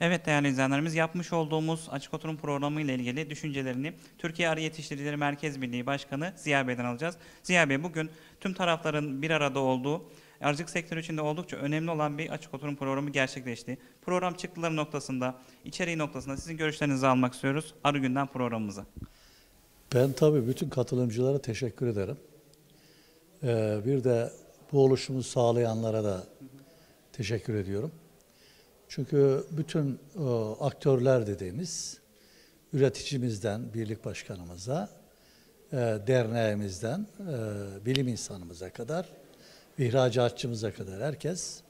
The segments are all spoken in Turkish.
Evet değerli izleyenlerimiz, yapmış olduğumuz açık oturum programı ile ilgili düşüncelerini Türkiye Arı Yetiştiricileri Merkez Birliği Başkanı Ziya Bey'den alacağız. Ziya Bey, bugün tüm tarafların bir arada olduğu, arıcılık sektörü içinde oldukça önemli olan bir açık oturum programı gerçekleşti. Program çıktıları noktasında, içeriği noktasında sizin görüşlerinizi almak istiyoruz Arı Günden programımıza. Ben tabii bütün katılımcılara teşekkür ederim. Bir de bu oluşumu sağlayanlara da teşekkür ediyorum. Çünkü bütün aktörler dediğimiz, üreticimizden birlik başkanımıza, derneğimizden bilim insanımıza kadar, ihracatçımıza kadar herkes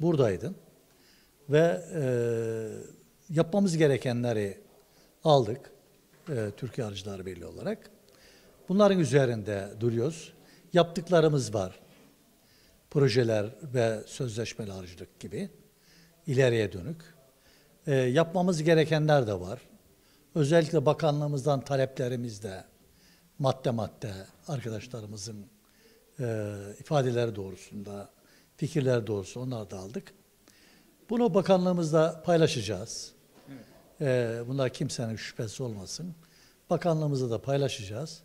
buradaydı. Ve yapmamız gerekenleri aldık Türkiye Arıcılar Birliği olarak. Bunların üzerinde duruyoruz. Yaptıklarımız var. Projeler ve sözleşmeli arıcılık gibi. İleriye dönük. Yapmamız gerekenler de var. Özellikle bakanlığımızdan taleplerimiz de madde madde arkadaşlarımızın ifadeleri doğrusunda, fikirler doğrusu onları da aldık. Bunu bakanlığımızla paylaşacağız. Bunlar kimsenin şüphesi olmasın. Bakanlığımızla da paylaşacağız.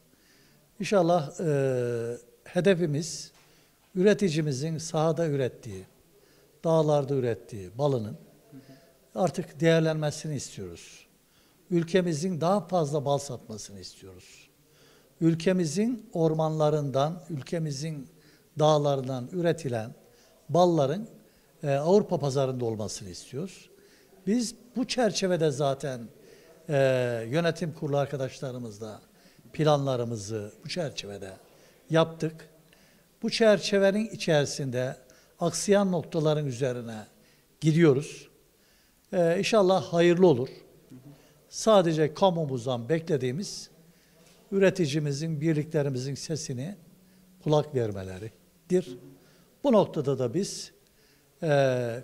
İnşallah hedefimiz üreticimizin sahada ürettiği, dağlarda ürettiği balının artık değerlenmesini istiyoruz. Ülkemizin daha fazla bal satmasını istiyoruz. Ülkemizin ormanlarından, ülkemizin dağlarından üretilen balların Avrupa pazarında olmasını istiyoruz. Biz bu çerçevede zaten yönetim kurulu arkadaşlarımızla planlarımızı bu çerçevede yaptık. Bu çerçevenin içerisinde aksayan noktaların üzerine gidiyoruz. İnşallah hayırlı olur. Sadece kamumuzdan beklediğimiz üreticimizin, birliklerimizin sesini kulak vermeleridir. Bu noktada da biz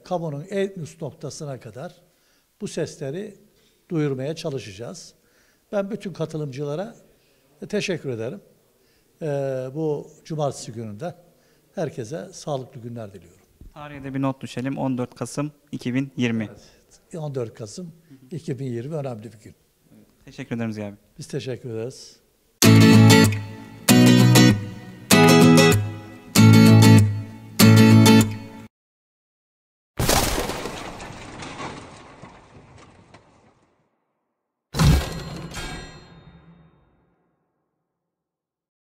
kamunun en üst noktasına kadar bu sesleri duyurmaya çalışacağız. Ben bütün katılımcılara teşekkür ederim. Bu cumartesi gününde herkese sağlıklı günler diliyorum. Tarihe de bir not düşelim. 14 Kasım 2020. Evet, 14 Kasım 2020 önemli bir gün. Teşekkür ederiz abi. Biz teşekkür ederiz.